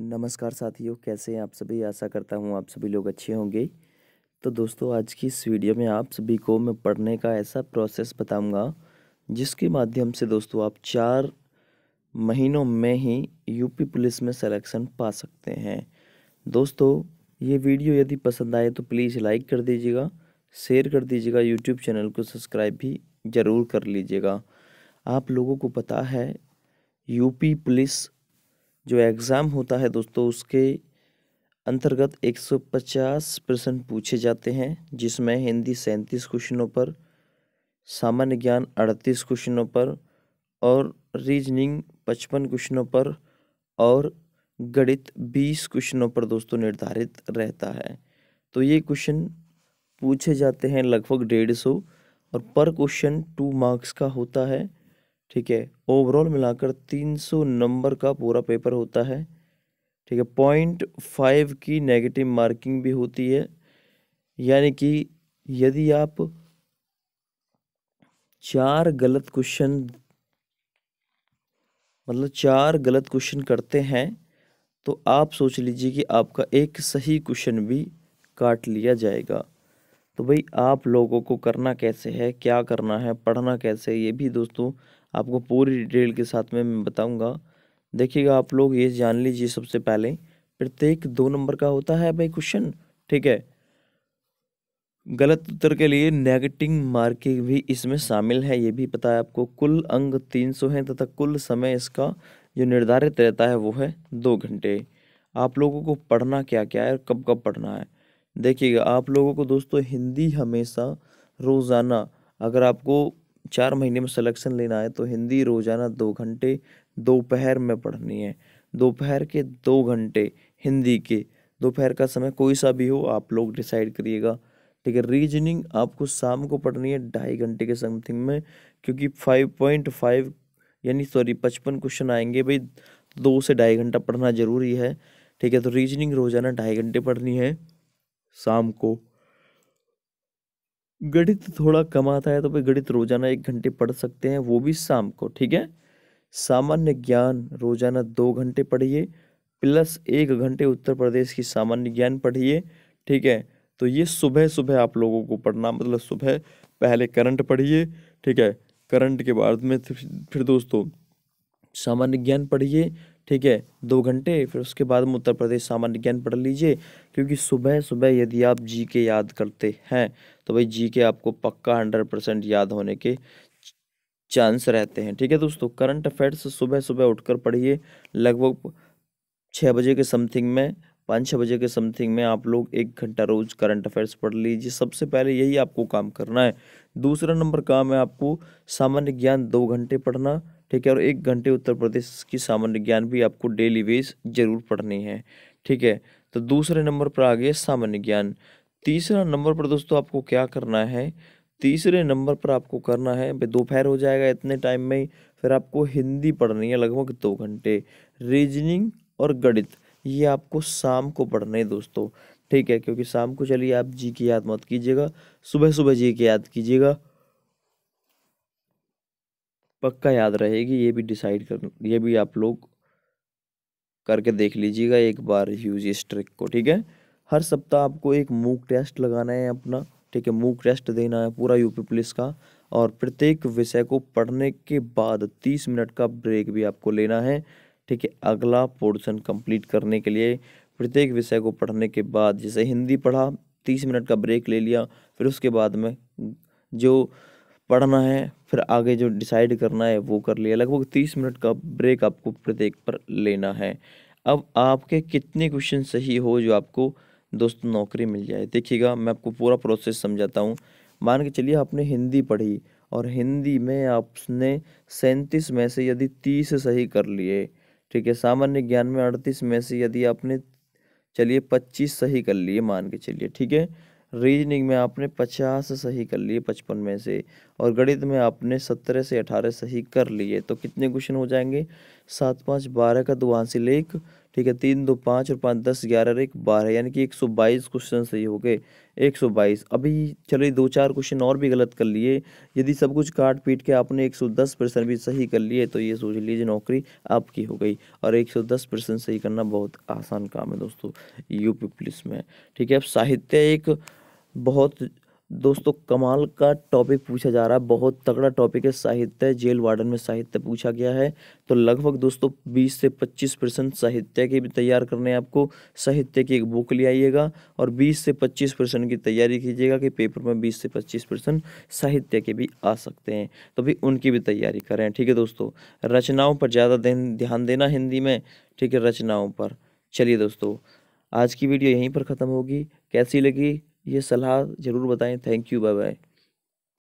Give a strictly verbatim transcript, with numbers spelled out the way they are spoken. नमस्कार साथियों, कैसे हैं आप सभी। आशा करता हूं आप सभी लोग अच्छे होंगे। तो दोस्तों, आज की इस वीडियो में आप सभी को मैं पढ़ने का ऐसा प्रोसेस बताऊंगा जिसके माध्यम से दोस्तों आप चार महीनों में ही यूपी पुलिस में सिलेक्शन पा सकते हैं। दोस्तों, ये वीडियो यदि पसंद आए तो प्लीज़ लाइक कर दीजिएगा, शेयर कर दीजिएगा, यूट्यूब चैनल को सब्सक्राइब भी ज़रूर कर लीजिएगा। आप लोगों को पता है यूपी पुलिस जो एग्ज़ाम होता है दोस्तों, उसके अंतर्गत एक सौ पचास परसेंट पूछे जाते हैं, जिसमें हिंदी सैंतीस क्वेश्चनों पर, सामान्य ज्ञान अड़तीस क्वेश्चनों पर और रीजनिंग पचपन क्वेश्चनों पर और गणित बीस क्वेश्चनों पर दोस्तों निर्धारित रहता है। तो ये क्वेश्चन पूछे जाते हैं लगभग डेढ़ सौ और पर क्वेश्चन टू मार्क्स का होता है। ठीक है, ओवरऑल मिलाकर तीन सौ नंबर का पूरा पेपर होता है। ठीक है, पॉइंट फाइव की नेगेटिव मार्किंग भी होती है, यानी कि यदि आप चार गलत क्वेश्चन मतलब चार गलत क्वेश्चन करते हैं तो आप सोच लीजिए कि आपका एक सही क्वेश्चन भी काट लिया जाएगा। तो भाई, आप लोगों को करना कैसे है, क्या करना है, पढ़ना कैसे, ये भी दोस्तों आपको पूरी डिटेल के साथ में मैं बताऊंगा। देखिएगा, आप लोग ये जान लीजिए सबसे पहले प्रत्येक दो नंबर का होता है भाई क्वेश्चन। ठीक है, गलत उत्तर के लिए नेगेटिव मार्किंग भी इसमें शामिल है, ये भी पता है आपको। कुल अंक तीन सौ हैं तथा कुल समय इसका जो निर्धारित रहता है वो है दो घंटे। आप लोगों को पढ़ना क्या क्या है और कब कब पढ़ना है, देखिएगा। आप लोगों को दोस्तों हिंदी हमेशा रोज़ाना, अगर आपको चार महीने में सिलेक्शन लेना है तो हिंदी रोज़ाना दो घंटे दोपहर में पढ़नी है। दोपहर के दो घंटे हिंदी के, दोपहर का समय कोई सा भी हो, आप लोग डिसाइड करिएगा। ठीक है, रीजनिंग आपको शाम को पढ़नी है ढाई घंटे के समथिंग में, क्योंकि फाइव पॉइंट फाइव यानी सॉरी पचपन क्वेश्चन आएंगे भाई, दो से ढाई घंटा पढ़ना ज़रूरी है। ठीक है, तो रीजनिंग रोज़ाना ढाई घंटे पढ़नी है शाम को। गणित थोड़ा कम आता है तो भाई गणित रोजाना एक घंटे पढ़ सकते हैं, वो भी शाम को। ठीक है, सामान्य ज्ञान रोजाना दो घंटे पढ़िए प्लस एक घंटे उत्तर प्रदेश की सामान्य ज्ञान पढ़िए। ठीक है, तो ये सुबह सुबह आप लोगों को पढ़ना, मतलब सुबह पहले करंट पढ़िए। ठीक है, करंट के बाद में फिर दोस्तों सामान्य ज्ञान पढ़िए। ठीक है, दो घंटे फिर उसके बाद में उत्तर प्रदेश सामान्य ज्ञान पढ़ लीजिए, क्योंकि सुबह सुबह यदि आप जी के याद करते हैं तो भाई जी के आपको पक्का हंड्रेड परसेंट याद होने के चांस रहते हैं। ठीक है दोस्तों, करंट अफेयर्स सुबह सुबह उठकर पढ़िए, लगभग छः बजे के समथिंग में, पाँच छः बजे के समथिंग में आप लोग एक घंटा रोज़ करंट अफेयर्स पढ़ लीजिए। सबसे पहले यही आपको काम करना है। दूसरा नंबर काम है आपको सामान्य ज्ञान दो घंटे पढ़ना। ठीक है, और एक घंटे उत्तर प्रदेश की सामान्य ज्ञान भी आपको डेली बेस जरूर पढ़नी है। ठीक है, तो दूसरे नंबर पर आ गया सामान्य ज्ञान। तीसरा नंबर पर दोस्तों आपको क्या करना है, तीसरे नंबर पर आपको करना है, दोपहर हो जाएगा इतने टाइम में, फिर आपको हिंदी पढ़नी है लगभग दो घंटे। रीजनिंग और गणित ये आपको शाम को पढ़ना है दोस्तों। ठीक है, क्योंकि शाम को चलिए आप जी की याद मत कीजिएगा, सुबह सुबह जी की याद कीजिएगा, पक्का याद रहेगी। ये भी डिसाइड कर, ये भी आप लोग करके देख लीजिएगा एक बार, यूज इस ट्रिक को। ठीक है, हर सप्ताह आपको एक मूक टेस्ट लगाना है अपना। ठीक है, मूक टेस्ट देना है पूरा यूपी पुलिस का, और प्रत्येक विषय को पढ़ने के बाद तीस मिनट का ब्रेक भी आपको लेना है। ठीक है, अगला पोर्शन कंप्लीट करने के लिए प्रत्येक विषय को पढ़ने के बाद, जैसे हिंदी पढ़ा, तीस मिनट का ब्रेक ले लिया, फिर उसके बाद में जो पढ़ना है फिर आगे जो डिसाइड करना है वो कर लिया। लगभग तीस मिनट का ब्रेक आपको प्रत्येक पर लेना है। अब आपके कितने क्वेश्चन सही हो जो आपको दोस्तों नौकरी मिल जाए, देखिएगा मैं आपको पूरा प्रोसेस समझाता हूँ। मान के चलिए आपने हिंदी पढ़ी और हिंदी में आपने सैंतीस में से यदि तीस सही कर लिए, ठीक है, सामान्य ज्ञान में अड़तीस में से यदि आपने चलिए पच्चीस सही कर लिए मान के चलिए। ठीक है, रीजनिंग में आपने पचास सही कर लिए पचपन में से, और गणित में आपने सत्रह से अठारह सही कर लिए, तो कितने क्वेश्चन हो जाएंगे, सात पाँच बारह का दुआंशिल एक। ठीक है, तीन दो पाँच और पाँच दस ग्यारह एक बारह, यानी कि एक सौ बाईस क्वेश्चन सही हो गए, एक सौ बाईस। अभी चलिए दो चार क्वेश्चन और भी गलत कर लिए, यदि सब कुछ काट पीट के आपने एक सौ दस परसेंट भी सही कर लिए तो ये सोच लीजिए नौकरी आपकी हो गई। और एक सौ दस परसेंट सही करना बहुत आसान काम है दोस्तों यूपी पुलिस में। ठीक है, अब साहित्य एक बहुत दोस्तों कमाल का टॉपिक पूछा जा रहा है, बहुत तगड़ा टॉपिक है साहित्य। जेल वार्डन में साहित्य पूछा गया है, तो लगभग दोस्तों बीस से पच्चीस परसेंट साहित्य की भी तैयार करने आपको साहित्य की एक बुक ले आइएगा और बीस से पच्चीस परसेंट की तैयारी कीजिएगा कि पेपर में बीस से पच्चीस परसेंट साहित्य के भी आ सकते हैं, तो भी उनकी भी तैयारी करें। ठीक है दोस्तों, रचनाओं पर ज़्यादा ध्यान देना हिंदी में, ठीक है, रचनाओं पर। चलिए दोस्तों, आज की वीडियो यहीं पर ख़त्म होगी, कैसी लगी ये सलाह ज़रूर बताएं। Thank you, bye bye.